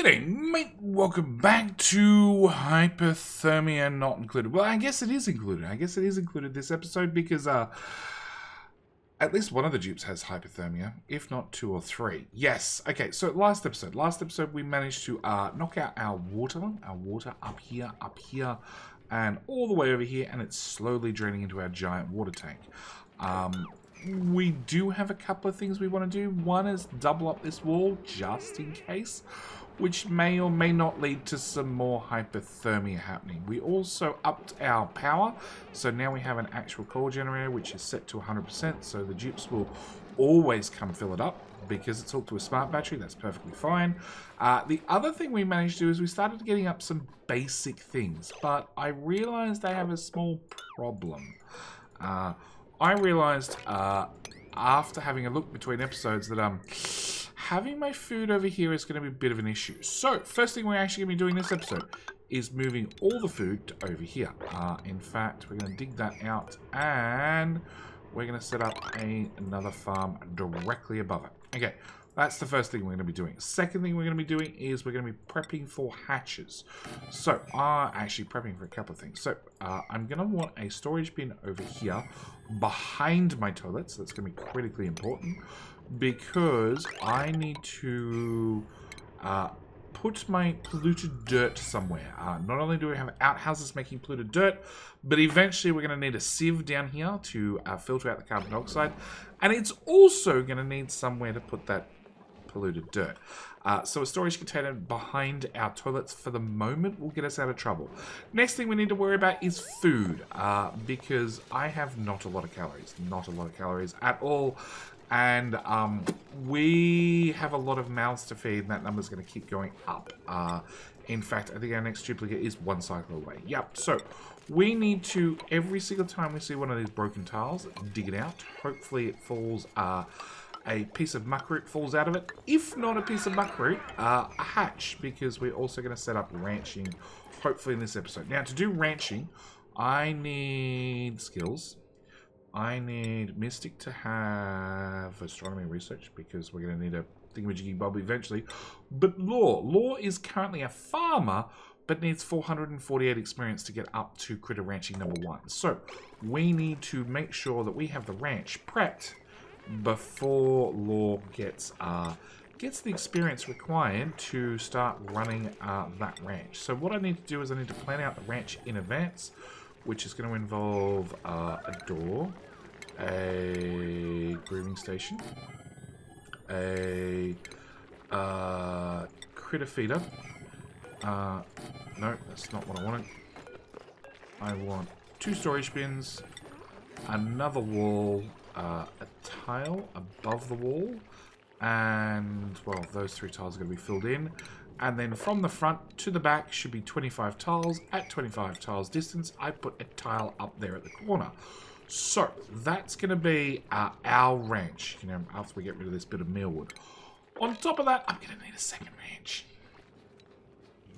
G'day, mate. Welcome back to Hypothermia Not Included. Well, I guess it is included. I guess it is included this episode because at least one of the dupes has hypothermia, if not two or three. Yes. Okay, so last episode we managed to knock out our water up here, and all the way over here, and it's slowly draining into our giant water tank. We do have a couple of things we want to do. One is double up this wall, just in case, which may or may not lead to some more hypothermia happening. We also upped our power, so now we have an actual coal generator, which is set to 100%, so the dupes will always come fill it up, because it's hooked to a smart battery. That's perfectly fine. The other thing we managed to do is we started getting up some basic things, but I realized they have a small problem. I realized after having a look between episodes that having my food over here is going to be a bit of an issue. So, first thing we're actually going to be doing this episode is moving all the food to over here. In fact, we're going to dig that out and we're going to set up another farm directly above it. Okay, that's the first thing we're going to be doing. Second thing we're going to be doing is we're going to be prepping for hatches. So, actually prepping for a couple of things. So, I'm going to want a storage bin over here behind my toilets. That's going to be critically important because I need to put my polluted dirt somewhere. Not only do we have outhouses making polluted dirt, but eventually we're going to need a sieve down here to filter out the carbon dioxide. And it's also going to need somewhere to put that polluted dirt. So a storage container behind our toilets for the moment will get us out of trouble. Next thing we need to worry about is food, because I have not a lot of calories. Not a lot of calories at all. And we have a lot of mouths to feed, and that number's going to keep going up. In fact, I think our next duplicate is one cycle away. Yep, so we need to, every single time we see one of these broken tiles, dig it out. Hopefully it falls... a piece of muckroot falls out of it. If not a piece of muckroot, a hatch, because we're also going to set up ranching, hopefully, in this episode. Now, to do ranching, I need skills. I need Mystic to have astronomy research, because we're going to need a thingamajiggy bob eventually. But Law is currently a farmer, but needs 448 experience to get up to critter ranching number 1. So, we need to make sure that we have the ranch prepped before Law gets the experience required to start running that ranch. So what I need to do is I need to plan out the ranch in advance, which is going to involve a door, a grooming station, a critter feeder. No, that's not what I wanted. I want 2 storage bins, another wall, a tile above the wall, and, well, those 3 tiles are going to be filled in, and then from the front to the back should be 25 tiles. At 25 tiles distance, I put a tile up there at the corner. So that's going to be our ranch, you know, after we get rid of this bit of mealwood. On top of that, I'm going to need a second ranch,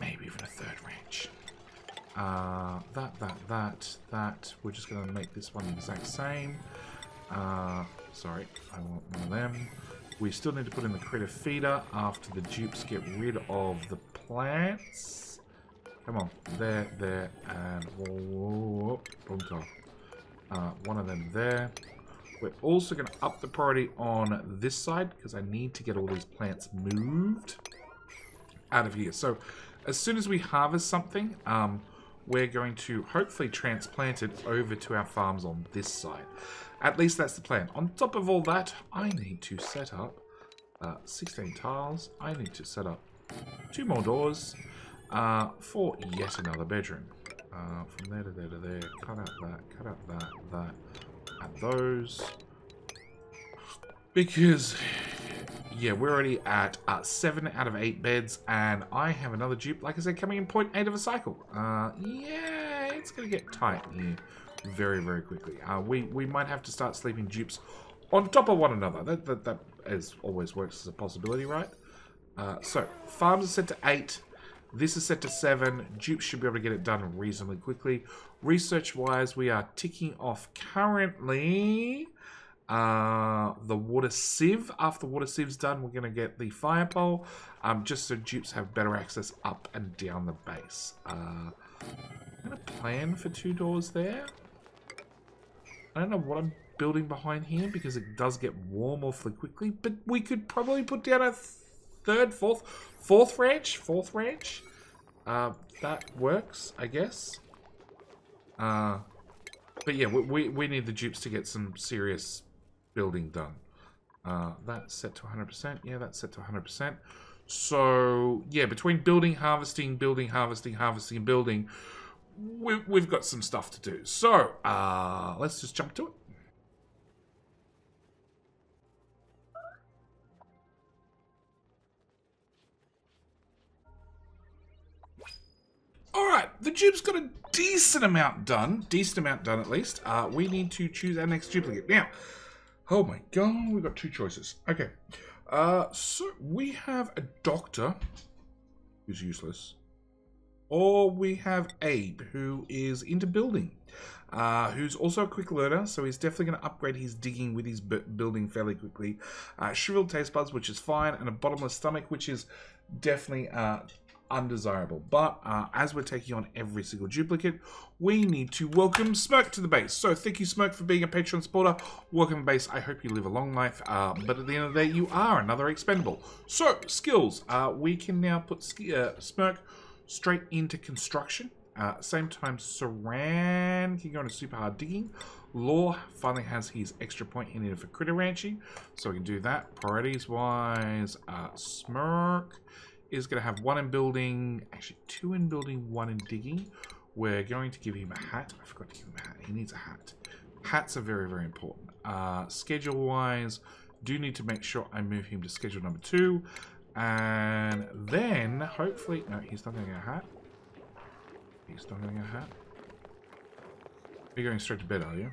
maybe even a third ranch. We're just going to make this one the exact same. Sorry, I want one of them. We still need to put in the critter feeder after the dupes get rid of the plants. Come on, there, and whoa. One of them there. We're also going to up the priority on this side, because I need to get all these plants moved out of here. So, as soon as we harvest something, we're going to hopefully transplant it over to our farms on this side. At least that's the plan. On top of all that, I need to set up 16 tiles. I need to set up 2 more doors for yet another bedroom. From there to there to there. Cut out that, and those. Because... yeah, we're already at 7 out of 8 beds, and I have another dupe, like I said, coming in 0.8 of a cycle. Yeah, it's going to get tight here very, very quickly. We might have to start sleeping dupes on top of one another. That as always works as a possibility, right? So, farms are set to 8. This is set to 7. Dupes should be able to get it done reasonably quickly. Research-wise, we are ticking off currently... The water sieve. After the water sieve's done, we're going to get the fire pole, just so dupes have better access up and down the base. I'm going to plan for 2 doors there. I don't know what I'm building behind here because it does get warm awfully quickly, but we could probably put down a fourth ranch. That works, I guess. But yeah, we need the dupes to get some serious building done. That's set to 100%. Yeah, that's set to 100%. So yeah, between building, harvesting, and building, we've got some stuff to do. So let's just jump to it. Alright, the dupe's got a decent amount done at least. We need to choose our next duplicate. Now, oh my god, we've got 2 choices. Okay, so we have a doctor, who's useless, or we have Abe, who is into building, who's also a quick learner, so he's definitely going to upgrade his digging with his building fairly quickly. Shriveled taste buds, which is fine, and a bottomless stomach, which is definitely... undesirable, but as we're taking on every single duplicate, we need to welcome Smirk to the base. So thank you, Smirk, for being a Patreon supporter. Welcome base. I hope you live a long life, but at the end of the day, you are another expendable. So skills, we can now put Smirk straight into construction. Same time, Saran can go into super hard digging. Law finally has his extra point in it for critter ranching, so we can do that. Priorities wise, Smirk is going to have 1 in building, actually 2 in building, 1 in digging. We're going to give him a hat. I forgot to give him a hat. He needs a hat. Hats are very, very important. Schedule-wise, do need to make sure I move him to schedule number 2. And then, hopefully... No, he's not going to get a hat. He's not going to get a hat. You're going straight to bed, are you?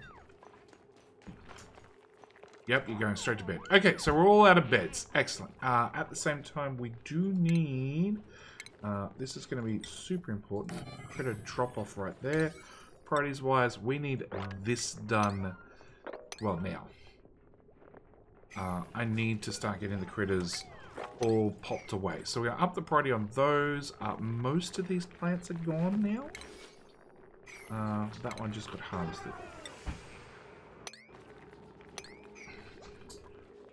Yep, you're going straight to bed. Okay, so we're all out of beds. Excellent. At the same time, we do need... this is going to be super important. Put a drop-off right there. Priorities-wise, we need this done... Well, now. I need to start getting the critters all popped away. So we're going to up the priority on those. Most of these plants are gone now. That one just got harvested.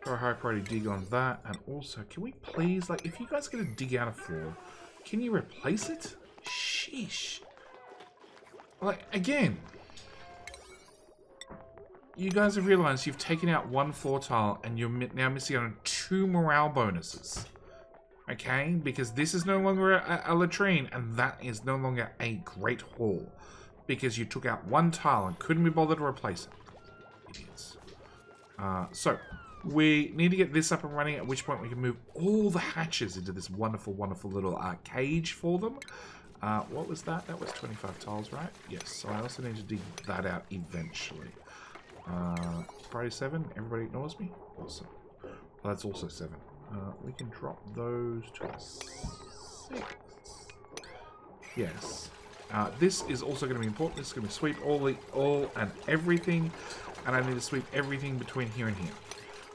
A high priority dig on that, and also, can we please, like, if you guys get a dig out of floor, can you replace it? Sheesh. Like, again, you guys have realized you've taken out 1 floor tile and you're now missing out on 2 morale bonuses. Okay, because this is no longer a latrine, and that is no longer a great hall, because you took out 1 tile and couldn't be bothered to replace it. Idiots. So we need to get this up and running, at which point we can move all the hatches into this wonderful, wonderful little cage for them. What was that? That was 25 tiles, right? Yes, so I also need to dig that out eventually. Priority 7, everybody ignores me? Awesome. Well, that's also 7. We can drop those to a 6. Yes. This is also going to be important. This is going to sweep all and everything, and I need to sweep everything between here and here,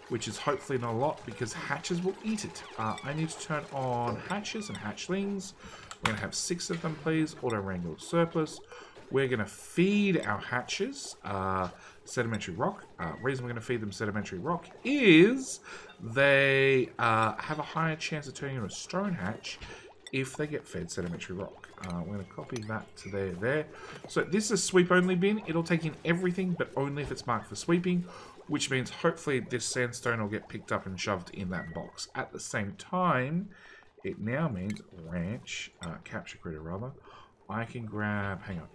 which is hopefully not a lot, because hatches will eat it. I need to turn on hatches and hatchlings. We're going to have 6 of them, please. Auto-wrangle surplus. We're going to feed our hatches sedimentary rock. Reason we're going to feed them sedimentary rock is they have a higher chance of turning into a stone hatch if they get fed sedimentary rock. We're going to copy that to there. So this is a sweep-only bin. It'll take in everything, but only if it's marked for sweeping, which means hopefully this sandstone will get picked up and shoved in that box. At the same time, it now means ranch, capture critter rather. I can grab, hang on,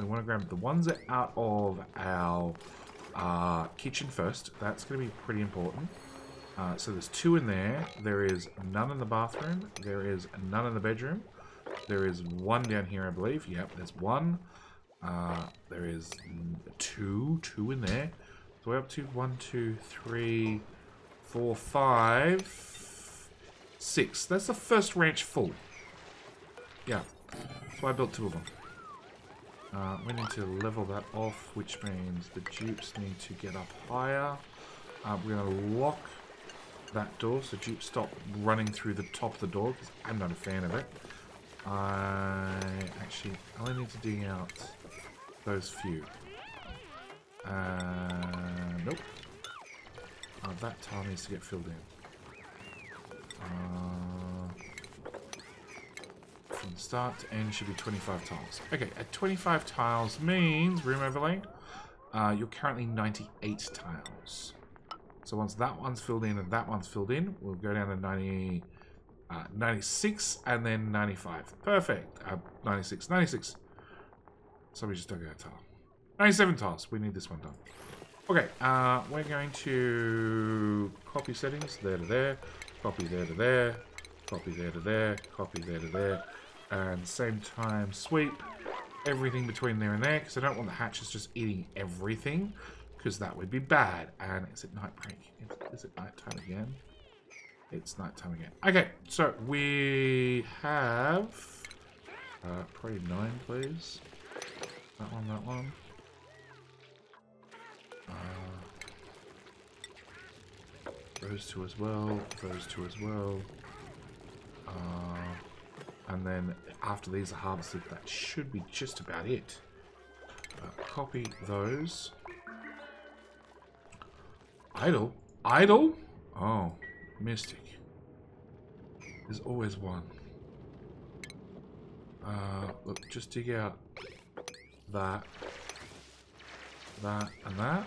we want to grab the ones that are out of our kitchen first. That's going to be pretty important. So there's 2 in there. There is none in the bathroom. There is none in the bedroom. There is 1 down here, I believe. Yep, there's 1. There is 2 in there. So we're up to 1, 2, 3, 4, 5, 6. That's the first ranch full. Yeah. So I built 2 of them. We need to level that off, which means the dupes need to get up higher. We're going to lock that door so Jeep stop running through the top of the door, because I'm not a fan of it. I only need to dig out those few. Nope. That tile needs to get filled in. From start to end should be 25 tiles. Okay, at 25 tiles means room overlay. You're currently 98 tiles. So once that one's filled in and that one's filled in, we'll go down to 96 and then 95. Perfect. 96. Somebody just dug out a tile. 97 tiles. We need this one done. Okay, we're going to copy settings there to there, copy there to there, copy there to there, copy there to there, and same time sweep everything between there and there, because I don't want the hatches just eating everything, because that would be bad. And is it night break? Is it night time again? It's night time again. Okay, so we have probably 9, please. That one, that one. Those two as well, those two as well. And then after these are harvested, that should be just about it. Copy those. Idle? Idle? Oh, Mystic. There's always one. Look, just dig out that. That and that.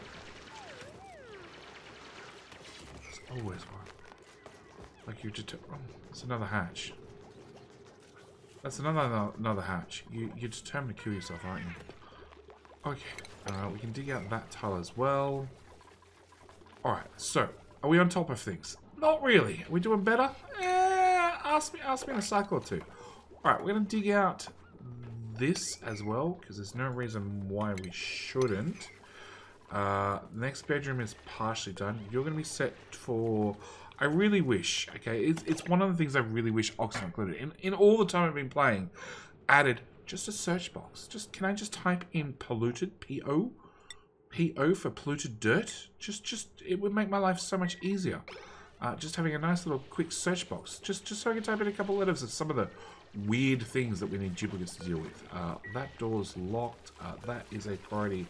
There's always one. Like you deter. Oh, that's another hatch. That's another hatch. You're determined to kill yourself, aren't you? Okay. We can dig out that tile as well. Alright, so are we on top of things? Not really. Are we doing better? Ask me in a cycle or two. Alright, we're gonna dig out this as well, because there's no reason why we shouldn't. Next bedroom is partially done. You're going to be set for... I really wish, okay, it's one of the things I really wish Oxygen Included, in all the time I've been playing, added just a search box. Just, can I just type in polluted, P-O? P-O for polluted dirt? Just, it would make my life so much easier. Just having a nice little quick search box, just so I can type in a couple letters of some of the weird things that we need duplicates to deal with. That door's locked. That is a priority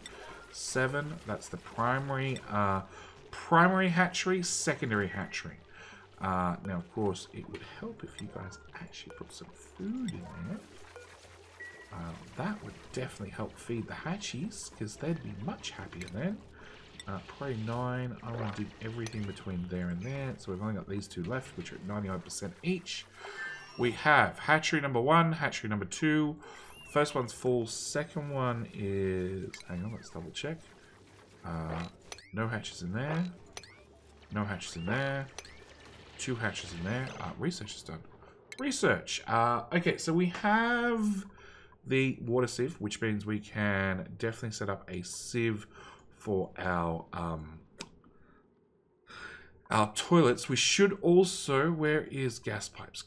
7. That's the primary hatchery, secondary hatchery. Now, of course, it would help if you guys actually put some food in there. That would definitely help feed the hatchies, because they'd be much happier then. Priority 9. I want to do everything between there and there. So we've only got these two left, which are at 99% each. We have hatchery number 1, hatchery number 2. First one's full, second one is... Hang on, let's double check. No hatches in there. No hatches in there. 2 hatches in there. Research is done. Research! Okay, so we have the water sieve, which means we can definitely set up a sieve for our toilets. We should also, where is gas pipes?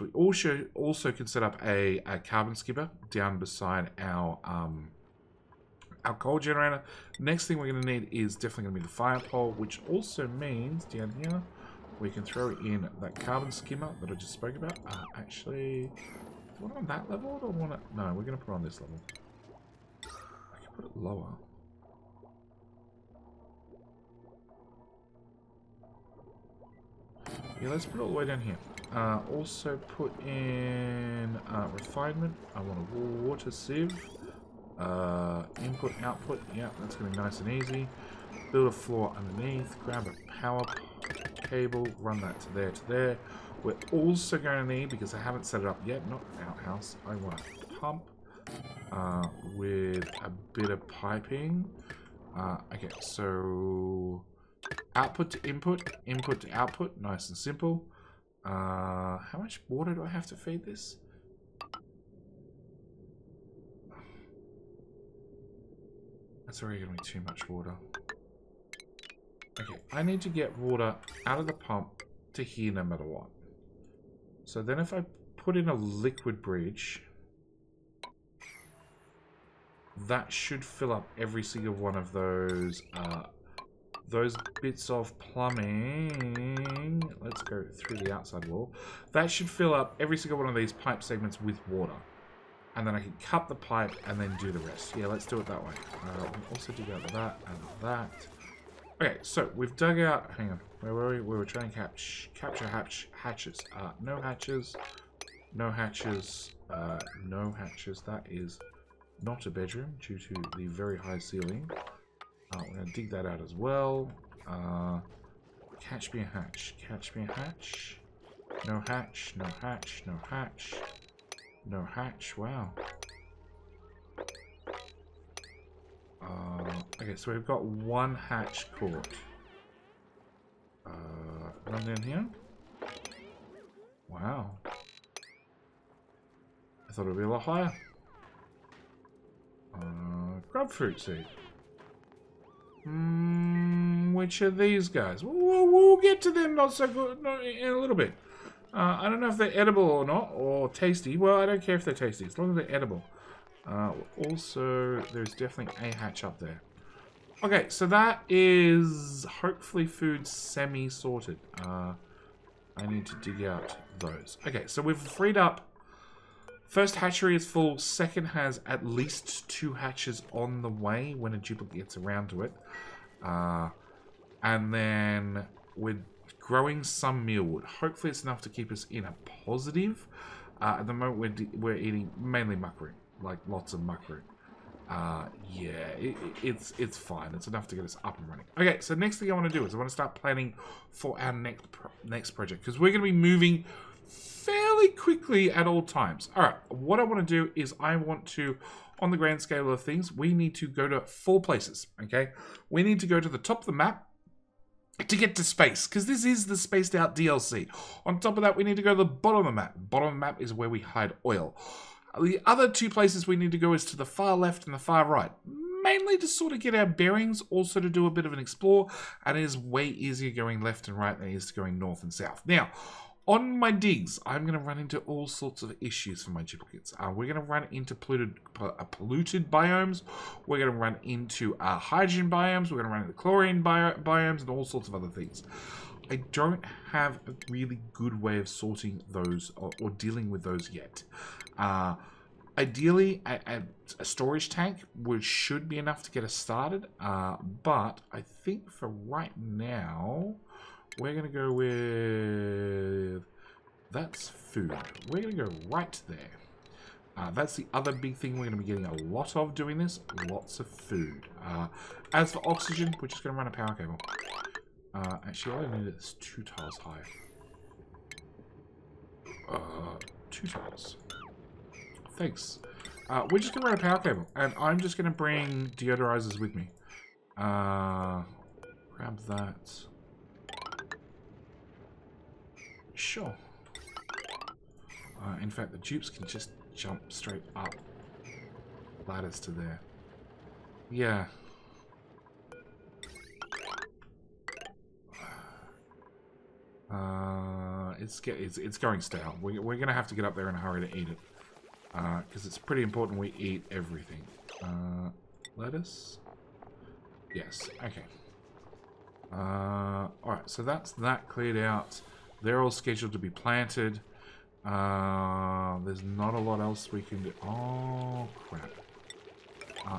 We also can set up a carbon skipper down beside our coal generator. Next thing we're going to need is definitely going to be the fire pole, which also means down here we can throw in that carbon skimmer that I just spoke about. Actually, do I want it on that level or do I want it? No, we're going to put it on this level. I can put it lower. Yeah, let's put it all the way down here. Also put in refinement. I want a water sieve. Input, output. Yeah, that's going to be nice and easy. Build a floor underneath. Grab a power cable. Run that to there, to there. We're also going to need, because I haven't set it up yet, not an outhouse. I want a pump with a bit of piping. Okay, so... output to input, input to output, nice and simple. How much water do I have to feed this? That's already going to be too much water. Okay, I need to get water out of the pump to here no matter what. So then if I put in a liquid bridge, that should fill up every single one of those those bits of plumbing, let's go through the outside wall. That should fill up every single one of these pipe segments with water. And then I can cut the pipe and then do the rest. Yeah, let's do it that way. We'll also dig out that and that. Okay, so we've dug out... Hang on, where were we? We were trying to capture hatches. No hatches. No hatches. No hatches. That is not a bedroom due to the very high ceiling. We're going to dig that out as well. Catch me a hatch. Catch me a hatch. No hatch. No hatch. No hatch. No hatch. Wow. Okay, so we've got one hatch caught. Run down here. Wow. I thought it would be a lot higher. Grub fruit seed. Which are these guys? We'll get to them not so good in a little bit. I don't know if they're edible or not, or tasty. Well, I don't care if they're tasty, as long as they're edible. Also, there's definitely a hatch up there. Okay, so that is hopefully food semi-sorted. I need to dig out those. Okay, so we've freed up. First hatchery is full. Second has at least two hatches on the way when a duplicate gets around to it. And then we're growing some mealwood. Hopefully it's enough to keep us in a positive. At the moment we're eating mainly mushroom. Like lots of mushroom. Yeah, it's fine. It's enough to get us up and running. Okay, so next thing I want to do is I want to start planning for our next project, because we're going to be moving fairly quickly at all times. All right, what I want to do is I want to, on the grand scale of things, we need to go to 4 places. Okay, we need to go to the top of the map to get to space, because this is the Spaced Out DLC. On top of that, we need to go to the bottom of the map. Bottom of the map is where we hide oil. The other 2 places we need to go is to the far left and the far right. Mainly to sort of get our bearings, also to do a bit of an explore, and it is way easier going left and right than it is going north and south. Now, on my digs, I'm going to run into all sorts of issues for my duplicates. We're going to run into polluted biomes. We're going to run into hydrogen biomes. We're going to run into chlorine biomes and all sorts of other things. I don't have a really good way of sorting those or dealing with those yet. Ideally, a storage tank should be enough to get us started. But I think for right now, we're going to go with... That's food. We're going to go right there. That's the other big thing we're going to be getting a lot of doing this. Lots of food. As for oxygen, we're just going to run a power cable. Actually, all I need is 2 tiles high. 2 tiles. Thanks. We're just going to run a power cable, and I'm just going to bring deodorizers with me. Grab that. Sure. In fact, the dupes can just jump straight up ladders to there. Yeah. It's going stale. We're going to have to get up there in a hurry to eat it. Because it's pretty important we eat everything. Lettuce? Yes. Okay. Alright, so that's that cleared out. They're all scheduled to be planted. There's not a lot else we can do. Oh, crap.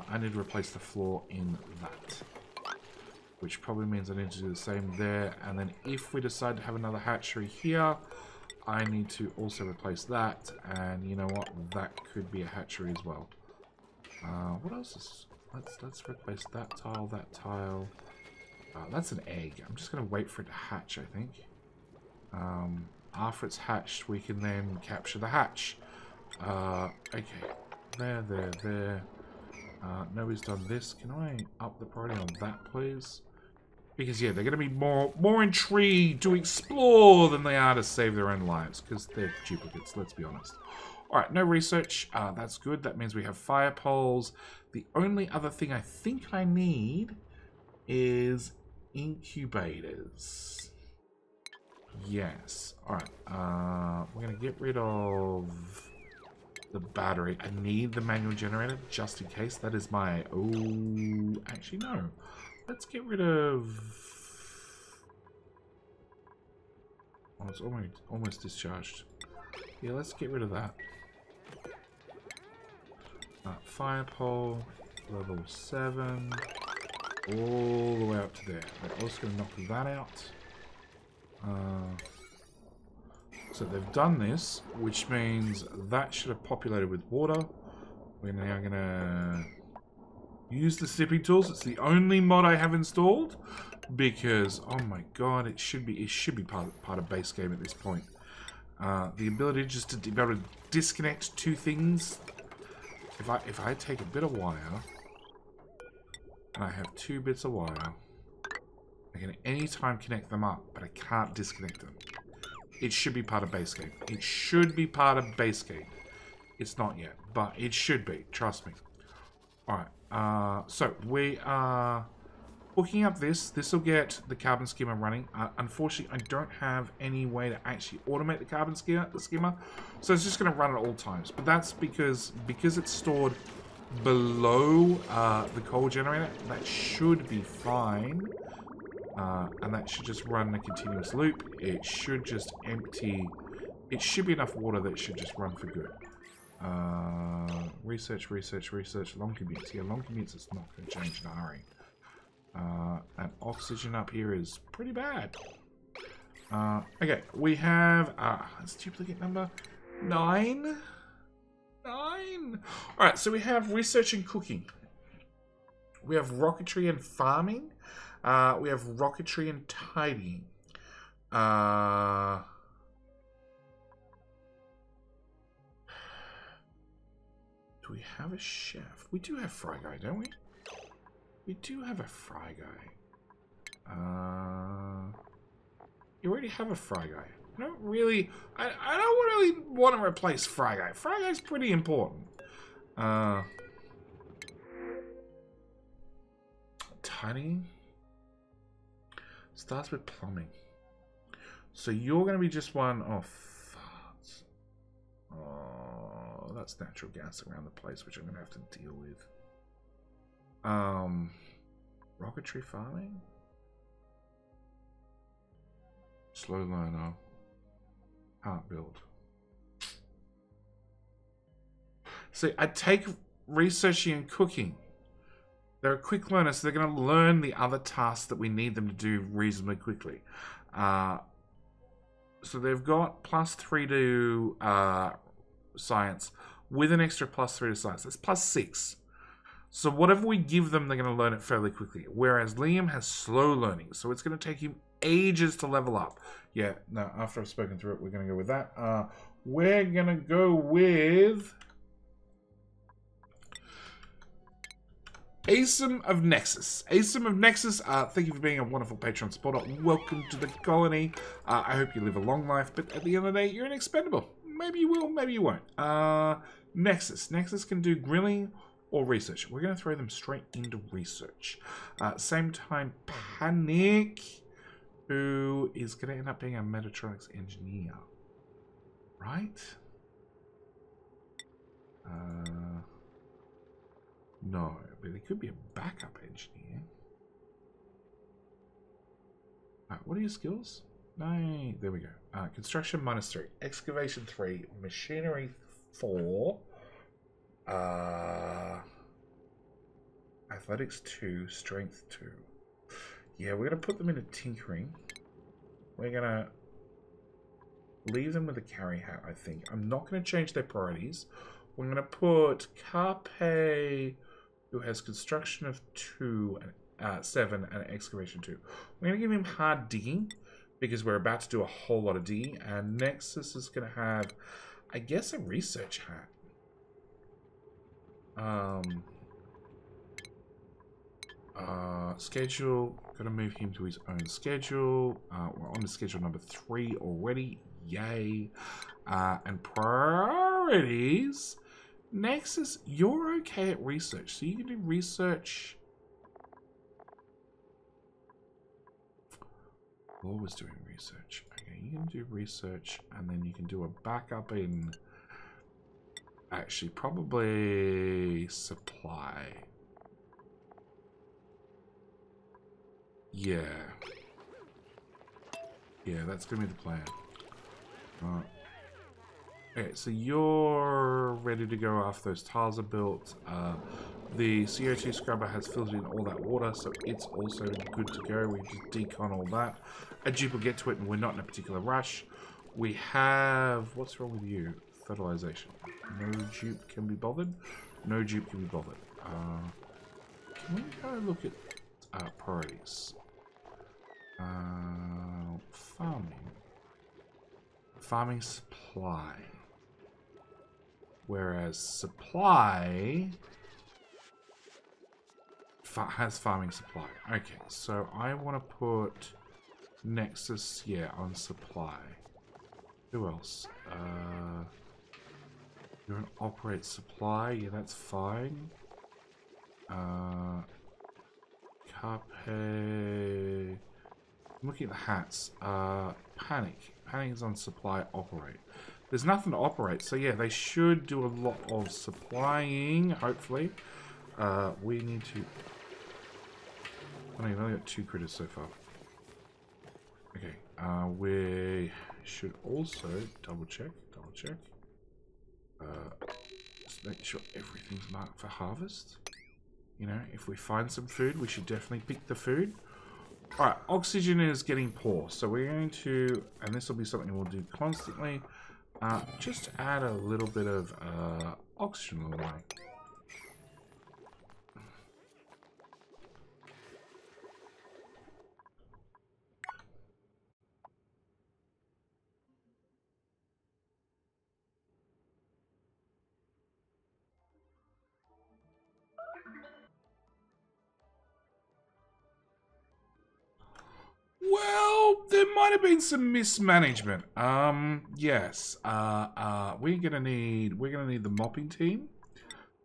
I need to replace the floor in that. Which probably means I need to do the same there. And then if we decide to have another hatchery here, I need to also replace that. And you know what? That could be a hatchery as well. What else is... Let's replace that tile, that tile. That's an egg. I'm just going to wait for it to hatch, I think. After it's hatched, we can then capture the hatch. Okay. There. Nobody's done this. Can I up the priority on that, please? Because, yeah, they're going to be more intrigued to explore than they are to save their own lives. Because they're duplicates, let's be honest. Alright, no research. That's good. That means we have fire poles. The only other thing I think I need is incubators. Yes. Alright. We're going to get rid of... the battery. I need the manual generator just in case. That is my... Actually, no. Let's get rid of... Oh, it's almost discharged. Yeah, let's get rid of that. Fire pole, level 7, all the way up to there. We're also going to knock that out. So they've done this, which means that should have populated with water. We're now going to use the snipping tools. It's the only mod I have installed because, oh my god, it should be part of base game at this point. The ability just to be able to disconnect two things. If I take a bit of wire, and I have two bits of wire, I can at any time connect them up, but I can't disconnect them. It should be part of base game. It should be part of base game. It's not yet, but it should be. Trust me. Alright, so we are hooking up this. This will get the carbon skimmer running. Unfortunately, I don't have any way to actually automate the carbon skimmer, so it's just going to run at all times. But that's because it's stored below the coal generator. That should be fine, and that should just run in a continuous loop. It should just empty. It should be enough water that it should just run for good. Research. Long commutes. Yeah, long commutes is not going to change in a hurry. And oxygen up here is pretty bad. Okay, we have it's duplicate number 9. Alright, so we have research and cooking. We have rocketry and farming. We have rocketry and tidying. Do we have a chef? We do have Fry Guy, don't we? We do have a Fry Guy. You already have a Fry Guy. I don't really... I don't really want to replace Fry Guy. Fry Guy's pretty important. Tidying. Starts with plumbing. So you're going to be just one... Oh, farts. Oh, that's natural gas around the place, which I'm going to have to deal with. Rocketry farming? Slow liner. Can't build. See, I take researching and cooking. They're a quick learner, so they're going to learn the other tasks that we need them to do reasonably quickly. So they've got +3 to science with an extra +3 to science. That's +6. So whatever we give them, they're going to learn it fairly quickly. Whereas Liam has slow learning, so it's going to take him ages to level up. Yeah, no, after I've spoken through it, we're going to go with that. We're going to go with... Asim of Nexus. Asim of Nexus, thank you for being a wonderful Patreon supporter. Welcome to the colony. I hope you live a long life, but at the end of the day, you're inexpendable. Maybe you will, maybe you won't. Nexus. Nexus can do grilling... or research. We're going to throw them straight into research. Same time, Panic, who is going to end up being a Metatronics engineer. Right? No, but he could be a backup engineer. What are your skills? No, there we go. Construction -3, excavation 3, machinery 4. Athletics 2, strength 2. Yeah, we're going to put them into tinkering. We're going to leave them with a carry hat, I think. I'm not going to change their priorities. We're going to put Carpe, who has construction of 2, and 7, and excavation 2. We're going to give him hard digging, because we're about to do a whole lot of digging. And Nexus is going to have, I guess, a research hat. Schedule, gotta move him to his own schedule. We're on to schedule number 3 already. Yay. And priorities. Nexus, you're okay at research, so you can do research. Law was doing research. Okay, you can do research, and then you can do a backup in... Actually, probably supply. Yeah. Yeah, that's going to be the plan. Right. Okay, so you're ready to go after those tiles are built. The CO2 scrubber has filtered in all that water, so it's also good to go. We just decon all that. A dupe will get to it, and we're not in a particular rush. We have... What's wrong with you? Fertilization. No dupe can be bothered. No dupe can be bothered. Can we go look at priorities? Farming. Farming supply. Whereas supply... has farming supply. Okay, so I want to put Nexus, yeah, on supply. Who else? You're an operate supply. Yeah, that's fine. Carpe... I'm looking at the hats. Panic. Panic is on supply, operate. There's nothing to operate, so yeah, they should do a lot of supplying, hopefully. We need to... Oh, no, you've only got 2 critters so far. Okay, we should also double check. Just make sure everything's marked for harvest. You know, if we find some food, we should definitely pick the food. Alright, oxygen is getting poor, so we're going to, and this will be something we'll do constantly, just add a little bit of oxygen along the way. There might have been some mismanagement. Yes. We're gonna need the mopping team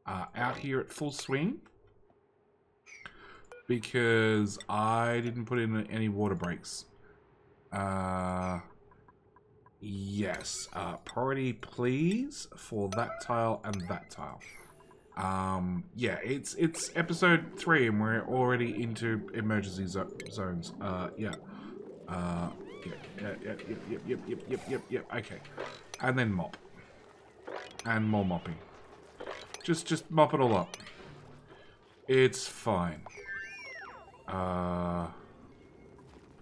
out here at full swing because I didn't put in any water breaks. Yes. Priority, please, for that tile and that tile. Yeah, it's episode 3 and we're already into emergency zones. Yeah. Yep. Okay, and then mop, and more mopping. Just mop it all up. It's fine.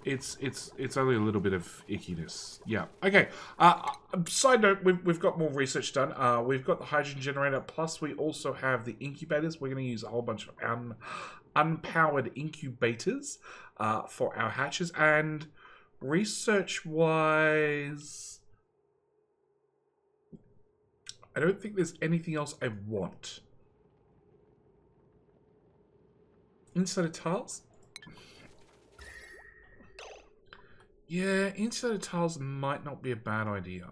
It's only a little bit of ickiness. Yeah. Okay. Side note: we've got more research done. We've got the hydrogen generator. Plus, we also have the incubators. We're going to use a whole bunch of unpowered incubators for our hatches. And research-wise, I don't think there's anything else I want. Inside of tiles? Yeah, inside of tiles might not be a bad idea.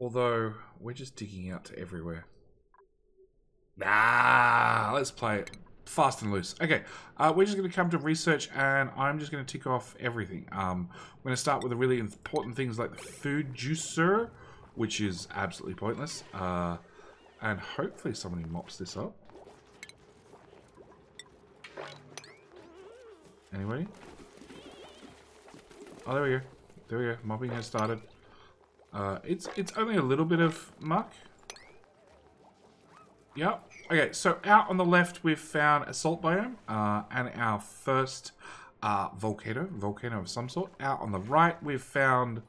Although, we're just digging out to everywhere. Nah, let's play it fast and loose. Okay, we're just going to come to research and I'm just going to tick off everything. We're going to start with the really important things like the food juicer, which is absolutely pointless. And hopefully somebody mops this up. Anybody? Oh, there we go. There we go. Mopping has started. It's only a little bit of muck. Yep. Okay, so out on the left we've found a salt biome and our first volcano of some sort. Out on the right we've found...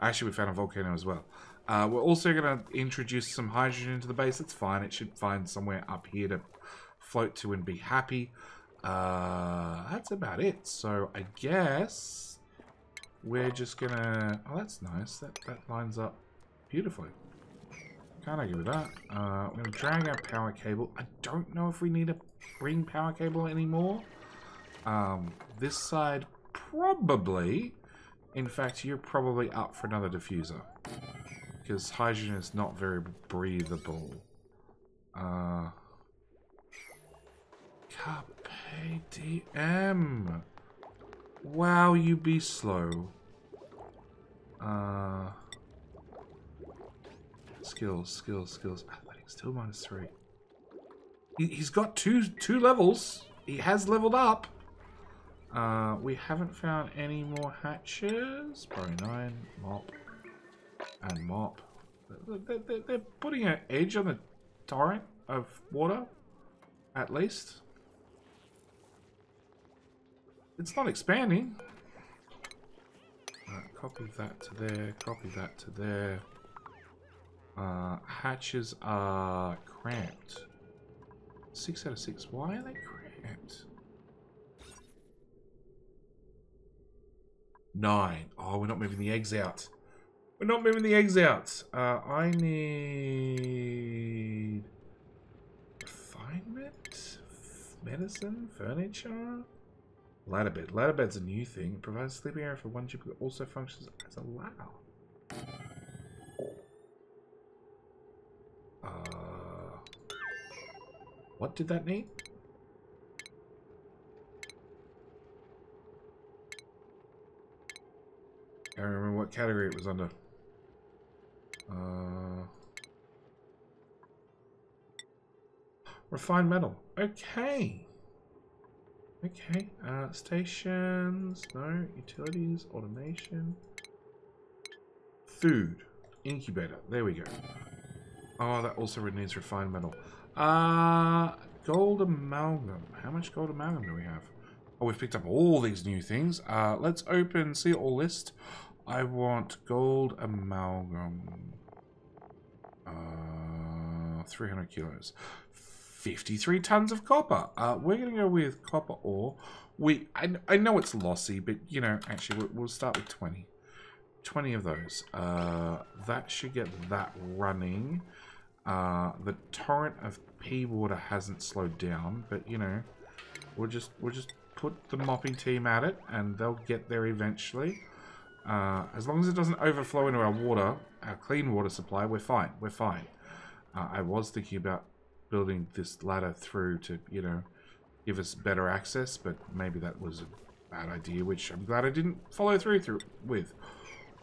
Actually, we found a volcano as well. We're also going to introduce some hydrogen into the base. It's fine. It should find somewhere up here to float to and be happy. That's about it. So I guess... we're just gonna... Oh, that's nice. That lines up beautifully. Can't argue with that. We're gonna drag our power cable. I don't know if we need to bring power cable anymore. This side probably... In fact, you're probably up for another diffuser. Because hydrogen is not very breathable. Carpe diem. Wow, you be slow. Skills. Athletics, still -3. He's got two levels. He has leveled up. We haven't found any more hatches. Borrow 9, mop, and mop. They're putting an edge on the torrent of water, at least. It's not expanding. Copy that to there, copy that to there. Hatches are cramped. 6 out of 6. Why are they cramped? 9. Oh, we're not moving the eggs out. We're not moving the eggs out. I need refinement, medicine, furniture. Ladder bed. Ladder bed's a new thing. It provides a sleeping area for one Jupiter. Also functions as a ladder. What did that need? I don't remember what category it was under. Refined metal. Okay. Okay. Stations. No. Utilities. Automation. Food. Incubator. There we go. Oh, that also needs refined metal. Gold amalgam. How much gold amalgam do we have? Oh, we've picked up all these new things. Let's open see all list. I want gold amalgam. 300 kilos. 53 tons of copper. We're going to go with copper ore. I know it's lossy, but, you know, actually, we'll start with 20. 20 of those. That should get that running. The torrent of pea water hasn't slowed down, but, you know, we'll just put the mopping team at it, and they'll get there eventually. As long as it doesn't overflow into our water, our clean water supply, we're fine. We're fine. I was thinking about building this ladder through to, you know, give us better access, but maybe that was a bad idea, which I'm glad I didn't follow through with.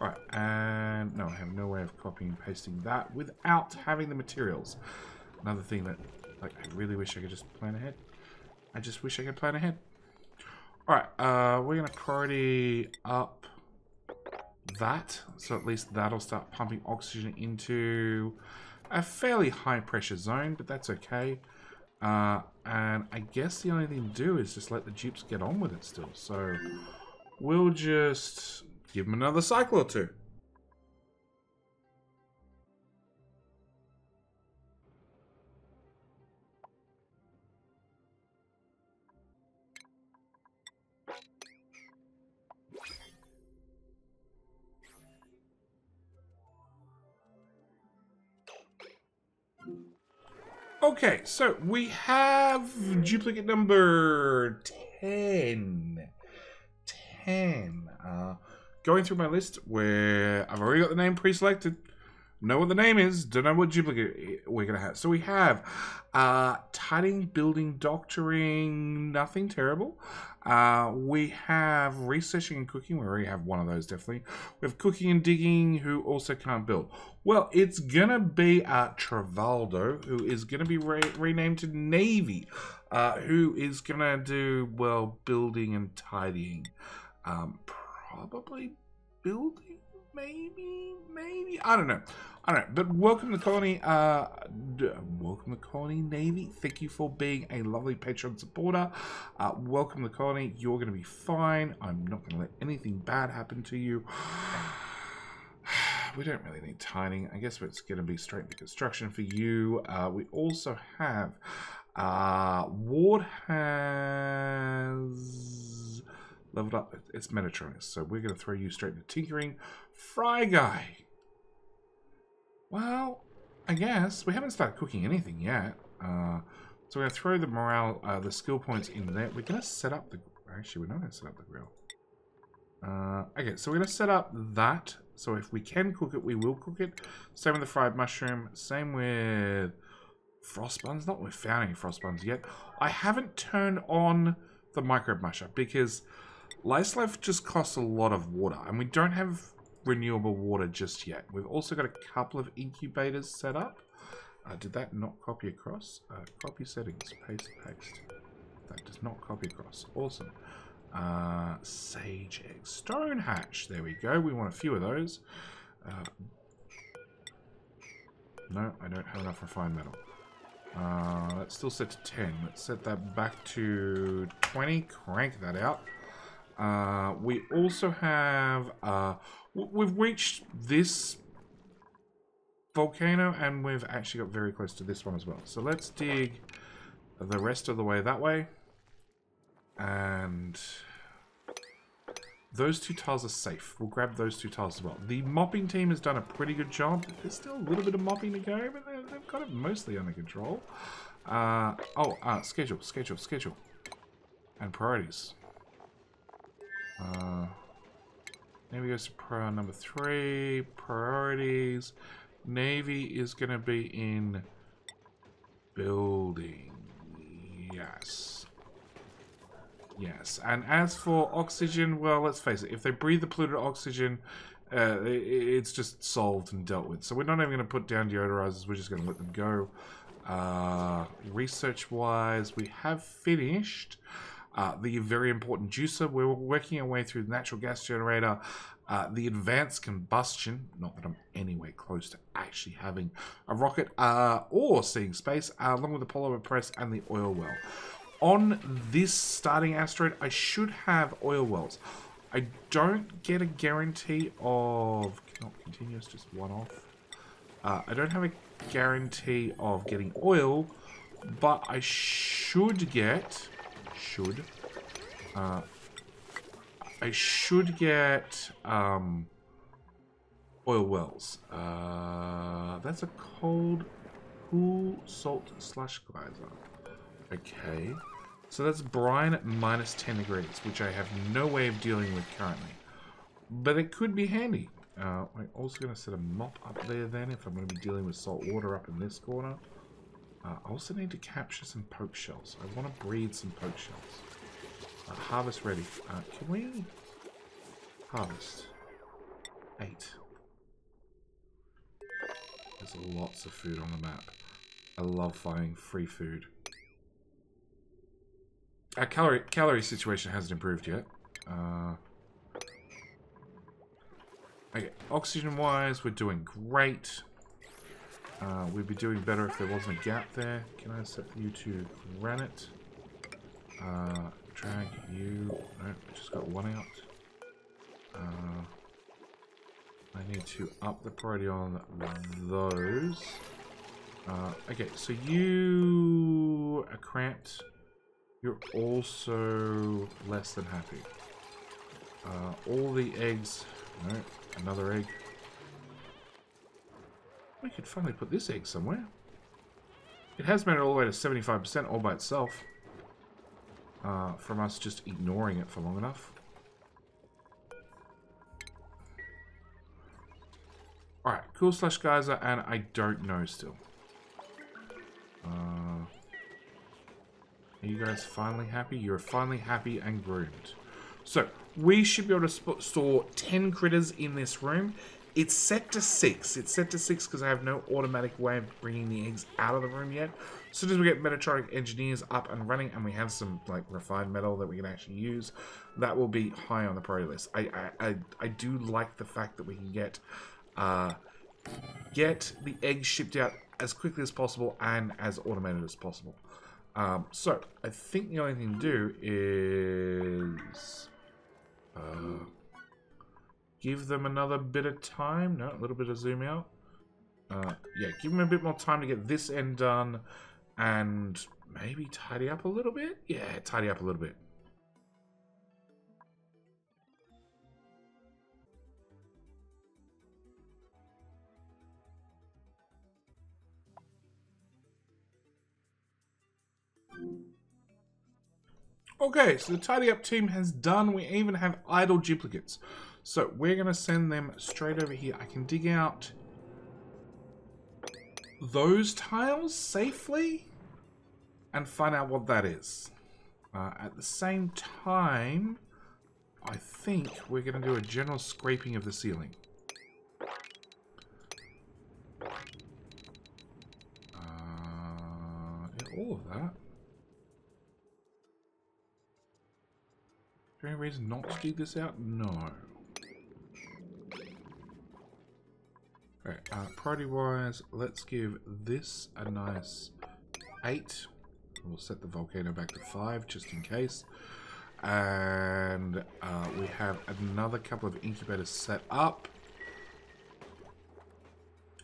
Alright, and no, I have no way of copying and pasting that without having the materials. Another thing that, like, I really wish I could just plan ahead. I just wish I could plan ahead. Alright, we're going to priority up that, so at least that'll start pumping oxygen into a fairly high pressure zone, but that's okay. And I guess the only thing to do is just let the dupes get on with it still. So we'll just give them another cycle or two. Okay, so we have duplicate number 10. 10. Going through my list where I've already got the name pre-selected. Know what the name is. Don't know what duplicate we're going to have. So we have tidying, building, doctoring, nothing terrible. We have researching and cooking. We already have one of those, definitely. We have cooking and digging, who also can't build. Well, it's going to be Trivaldo, who is going to be renamed to Navy, who is going to do, well, building and tidying. Probably building, maybe. I don't know. I don't know. But welcome to the colony. Welcome to the colony, Navy. Thank you for being a lovely Patreon supporter. Welcome to the colony. You're going to be fine. I'm not going to let anything bad happen to you. We don't really need tidying. I guess it's going to be straight into construction for you. We also have Ward has leveled up. It's Metatronus, so we're going to throw you straight into tinkering. Fry guy. Well, I guess we haven't started cooking anything yet. So we're going to throw the morale, the skill points in there. We're going to set up the. Actually, we're not going to set up the grill. Okay, so we're going to set up that. So if we can cook it, we will cook it. Same with the fried mushroom. Same with frost buns. Not that we've found any frost buns yet. I haven't turned on the micro musher because Lyslife just costs a lot of water, and we don't have renewable water just yet. We've also got a couple of incubators set up. Did that not copy across? Copy settings, paste. That does not copy across. Awesome. Sage egg, stone hatch. There we go. We want a few of those. No, I don't have enough refined metal. That's still set to 10. Let's set that back to 20. Crank that out. We also have... we've reached this volcano, and we've actually got very close to this one as well. So let's dig the rest of the way that way. And those two tiles are safe. We'll grab those two tiles as well. The mopping team has done a pretty good job. There's still a little bit of mopping to go, but they've got it mostly under control. Schedule. And priorities. Navy goes to priority number 3. Priorities. Navy is going to be in building. Yes, and as for oxygen, well, let's face it, if they breathe the polluted oxygen, it's just solved and dealt with. So we're not even going to put down deodorizers, we're just going to let them go. Research-wise, we have finished the very important juicer. We're working our way through the natural gas generator, the advanced combustion, not that I'm anywhere close to actually having a rocket, or seeing space, along with the polymer press and the oil well. On this starting asteroid, I should have oil wells. I don't get a guarantee of... Not continuous, just one off. I don't have a guarantee of getting oil, but I should get... I should get oil wells. That's a cold cool salt slash geyser. Okay, so that's brine at minus 10 degrees, which I have no way of dealing with currently. But it could be handy. I'm also going to set a mop up there then, if I'm going to be dealing with salt water up in this corner. I also need to capture some poke shells. I want to breed some poke shells. Harvest ready. Can we harvest? 8. There's lots of food on the map. I love finding free food. Our calorie situation hasn't improved yet. Okay, oxygen-wise, we're doing great. We'd be doing better if there wasn't a gap there. Can I set you to granite? Drag you... No, I just got one out. I need to up the priority on those. Okay, so you are cramped. You're also less than happy. All the eggs... No, another egg. We could finally put this egg somewhere. It has made it all the way to 75% all by itself. From us just ignoring it for long enough. Alright, cool slash geyser, and I don't know still. Are you guys finally happy? You're finally happy and groomed. So, we should be able to store 10 critters in this room. It's set to 6. It's set to 6 because I have no automatic way of bringing the eggs out of the room yet. As soon as we get Metatronic Engineers up and running and we have some, like, refined metal that we can actually use, that will be high on the priority list. I do like the fact that we can get the eggs shipped out as quickly as possible and as automated as possible. So, I think the only thing to do is give them another bit of time. No, a little bit of zoom out. Yeah, give them a bit more time to get this end done and maybe tidy up a little bit. Yeah, tidy up a little bit. Okay, so the tidy up team has done. We even have idle duplicates. So we're going to send them straight over here. I can dig out those tiles safely and find out what that is. At the same time, I think we're going to do a general scraping of the ceiling. all of that. Is there any reason not to do this out? No. Alright, priority wise, let's give this a nice 8. We'll set the volcano back to 5 just in case. And we have another couple of incubators set up.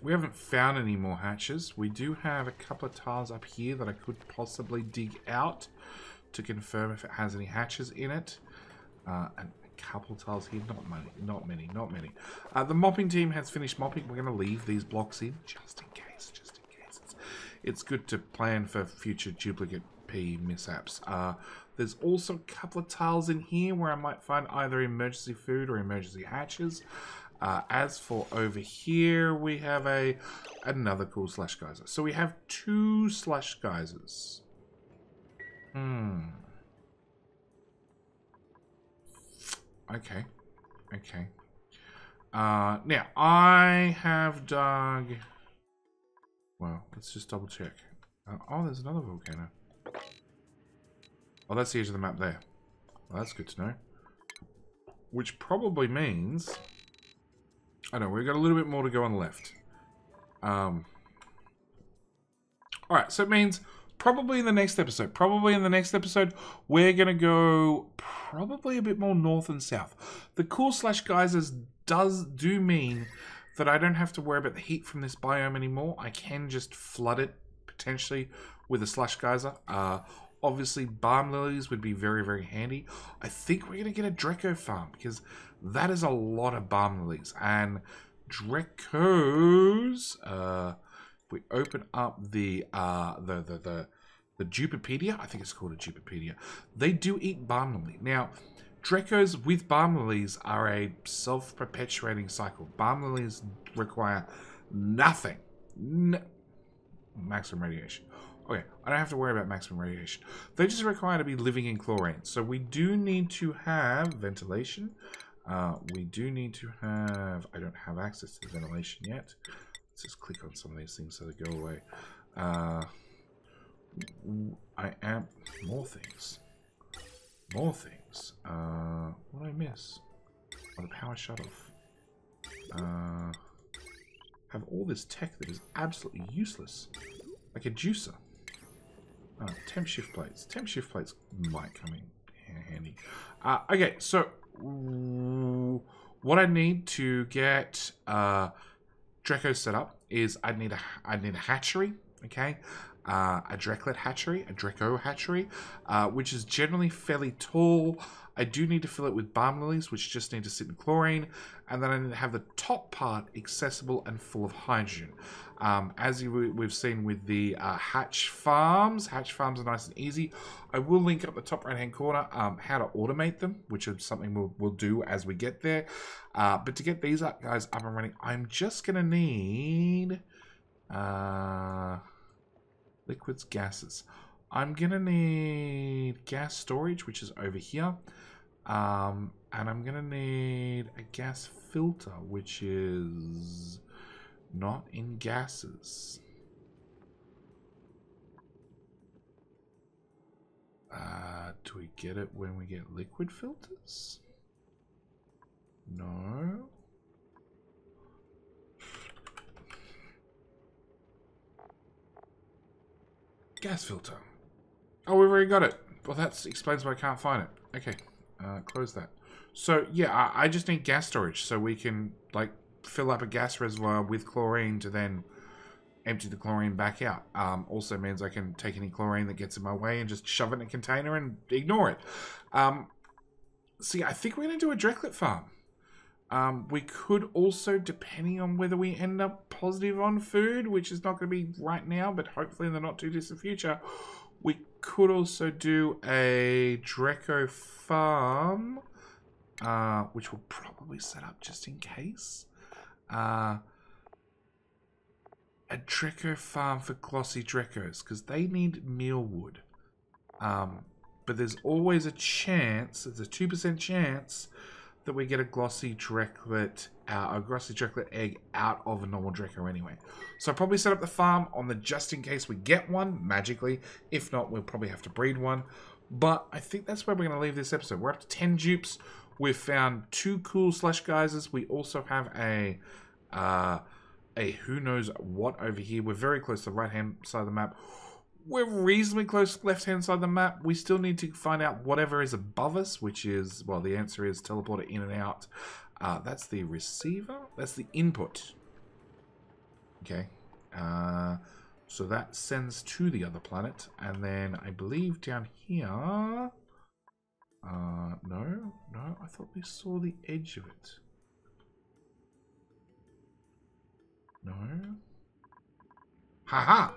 We haven't found any more hatches. We do have a couple of tiles up here that I could possibly dig out to confirm if it has any hatches in it. And a couple tiles here, not many. The mopping team has finished mopping. We're going to leave these blocks in just in case. It's good to plan for future duplicate P mishaps. There's also a couple of tiles in here where I might find either emergency food or emergency hatches. As for over here, we have another cool slash geyser. So we have 2 slash geysers. Okay. Now, I have dug... Well, let's just double check. Oh, there's another volcano. Oh, that's the edge of the map there. Well, that's good to know. Which probably means... I know, we've got a little bit more to go on the left. Alright, so it means... Probably in the next episode, we're going to go probably a bit more north and south. The cool slash geysers do mean that I don't have to worry about the heat from this biome anymore. I can just flood it, potentially, with a slash geyser. Obviously, balm lilies would be very, very handy. I think we're going to get a Dreco farm, because that is a lot of balm lilies. And Drecos... we open up the Jupiterpedia. I think it's called a Jupiterpedia. They do eat balm lily. Now, Drecos with balm lilies are a self-perpetuating cycle. Balm lilies require nothing. Maximum radiation. Okay, I don't have to worry about maximum radiation. They just require to be living in chlorine. So we do need to have ventilation. We do need to have... I don't have access to ventilation yet. Let's just click on some of these things so they go away. I am... More things. What did I miss? Oh, the power shut off. Have all this tech that is absolutely useless. Like a juicer. Oh, temp shift plates. Temp shift plates might come in handy. Okay, so... what I need to get... Dreco setup is I need a hatchery, okay, a Dreclet hatchery, a Dreco hatchery, which is generally fairly tall. I do need to fill it with balm lilies, which just need to sit in chlorine, and then I need to have the top part accessible and full of hydrogen. As we've seen with the hatch farms are nice and easy. I will link up the top right-hand corner how to automate them, which is something we'll do as we get there. But to get these guys up and running, I'm just going to need liquids, gases. I'm going to need gas storage, which is over here. And I'm going to need a gas filter, which is not in gases. Do we get it when we get liquid filters? No. Gas filter. Oh, we've already got it. Well, that explains why I can't find it. Okay, close that. So, yeah, I just need gas storage so we can, like, fill up a gas reservoir with chlorine to then empty the chlorine back out. Also means I can take any chlorine that gets in my way and just shove it in a container and ignore it. See, I think we're going to do a Dreclet farm. We could also, depending on whether we end up positive on food, which is not going to be right now, but hopefully in the not too distant future, we could also do a Dreco farm, which we'll probably set up just in case. A Dreco farm for glossy Drecos, because they need mealwood. But there's always a chance, there's a 2% chance that we get a glossy drakelet, a glossy drakelet egg out of a normal Draco anyway. So I'll probably set up the farm on the just in case we get one magically. If not, we'll probably have to breed one. But I think that's where we're going to leave this episode. We're up to 10 dupes. We've found 2 cool slash geysers. We also have a who knows what over here. We're very close to the right-hand side of the map. We're reasonably close to the left-hand side of the map. We still need to find out whatever is above us, which is, well, the answer is teleporter in and out. That's the receiver. That's the input. Okay. So that sends to the other planet. And then I believe down here... No, I thought we saw the edge of it. No. Haha!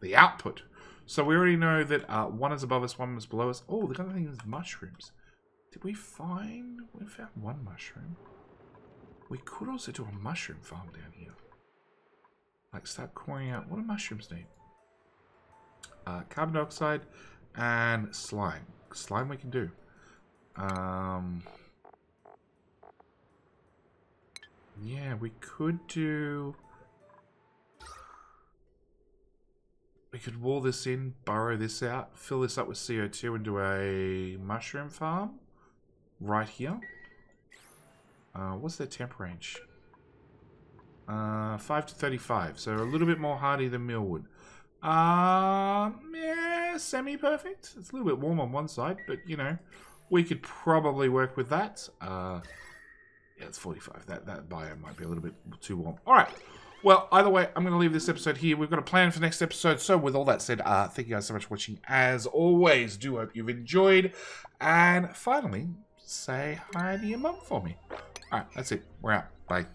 The output. So we already know that one is above us, one is below us. Oh, the other thing is mushrooms. Did we find... We found one mushroom. We could also do a mushroom farm down here. Like, start coring out. What do mushrooms need? Carbon dioxide and slime. Slime we can do. Yeah, we could do... We could wall this in, burrow this out, fill this up with CO2 and do a mushroom farm right here. What's their temp range? 5 to 35, so a little bit more hardy than Millwood. Yeah, semi-perfect. It's a little bit warm on one side, but, you know, we could probably work with that. Yeah, it's 45. That biome might be a little bit too warm. All right. Well, either way, I'm going to leave this episode here. We've got a plan for the next episode. So with all that said, thank you guys so much for watching. As always, do hope you've enjoyed. And finally, say hi to your mum for me. All right, that's it. We're out. Bye.